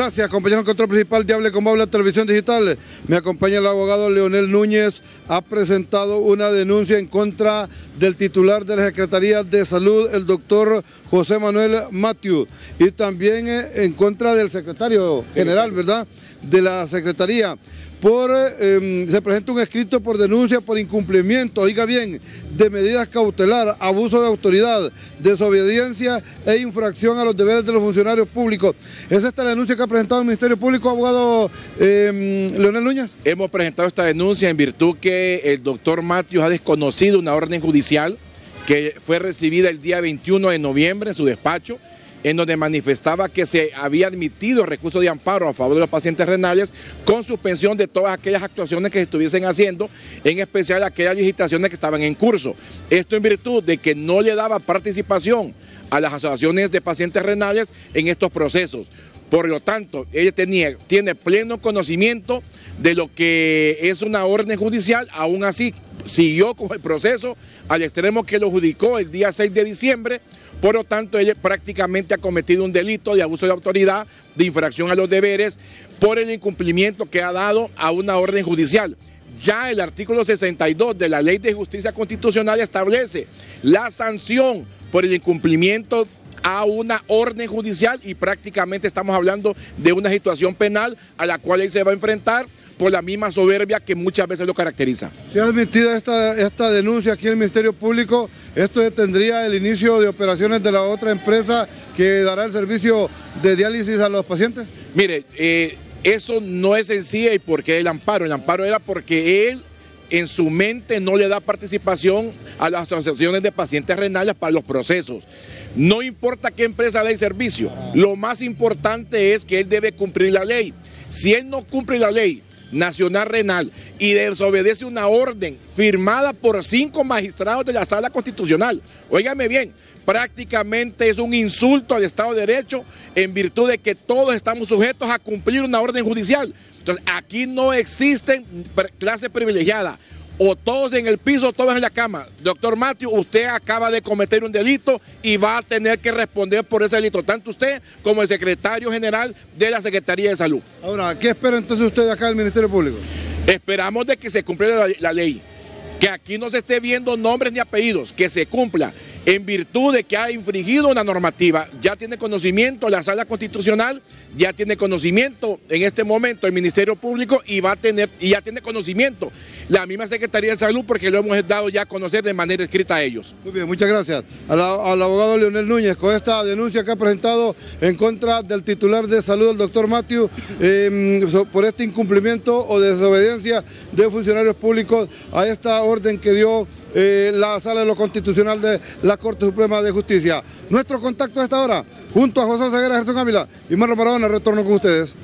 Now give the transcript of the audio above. Gracias, compañero. En control principal de Hable Como Habla Televisión Digital, me acompaña el abogado Leonel Núñez. Ha presentado una denuncia en contra del titular de la Secretaría de Salud, el doctor José Manuel Matiu, y también en contra del secretario general, ¿verdad?, de la Secretaría. Se presenta un escrito por denuncia por incumplimiento, oiga bien, de medidas cautelar, abuso de autoridad, desobediencia e infracción a los deberes de los funcionarios públicos. ¿Es esta la denuncia que ha presentado el Ministerio Público, abogado Leonel Núñez? Hemos presentado esta denuncia en virtud que el doctor Matiu ha desconocido una orden judicial que fue recibida el día 21 de noviembre en su despacho, en donde manifestaba que se había admitido recursos de amparo a favor de los pacientes renales con suspensión de todas aquellas actuaciones que se estuviesen haciendo, en especial aquellas licitaciones que estaban en curso. Esto en virtud de que no le daba participación a las asociaciones de pacientes renales en estos procesos. Por lo tanto, ella tiene pleno conocimiento de lo que es una orden judicial, aún así siguió con el proceso al extremo que lo judicó el día 6 de diciembre, por lo tanto ella prácticamente ha cometido un delito de abuso de autoridad, de infracción a los deberes, por el incumplimiento que ha dado a una orden judicial. Ya el artículo 62 de la Ley de Justicia Constitucional establece la sanción por el incumplimiento a una orden judicial, y prácticamente estamos hablando de una situación penal a la cual él se va a enfrentar por la misma soberbia que muchas veces lo caracteriza. Si ha admitido esta denuncia aquí en el Ministerio Público, esto detendría el inicio de operaciones de la otra empresa que dará el servicio de diálisis a los pacientes. Mire, eso no es en sí, y porque el amparo era porque él en su mente no le da participación a las asociaciones de pacientes renales para los procesos. No importa qué empresa dé el servicio, lo más importante es que él debe cumplir la ley. Si él no cumple la ley nacional renal y desobedece una orden firmada por 5 magistrados de la Sala Constitucional, óigame bien, prácticamente es un insulto al Estado de Derecho, en virtud de que todos estamos sujetos a cumplir una orden judicial. Entonces aquí no existen clase privilegiada, o todos en el piso, todos en la cama. Doctor Matiu, usted acaba de cometer un delito y va a tener que responder por ese delito, tanto usted como el secretario general de la Secretaría de Salud. Ahora, ¿qué espera entonces usted acá del Ministerio Público? Esperamos de que se cumpla la ley, que aquí no se esté viendo nombres ni apellidos, que se cumpla. En virtud de que ha infringido una normativa, ya tiene conocimiento la Sala Constitucional, ya tiene conocimiento en este momento el Ministerio Público, y ya tiene conocimiento la misma Secretaría de Salud, porque lo hemos dado ya a conocer de manera escrita a ellos. Muy bien, muchas gracias al abogado Leonel Núñez con esta denuncia que ha presentado en contra del titular de salud, el doctor Matiu, por este incumplimiento o desobediencia de funcionarios públicos a esta orden que dio la Sala de lo Constitucional de la Corte Suprema de Justicia. Nuestro contacto a esta hora, junto a José Saguera, Jesús Camila y Marlon Maradona, retorno con ustedes.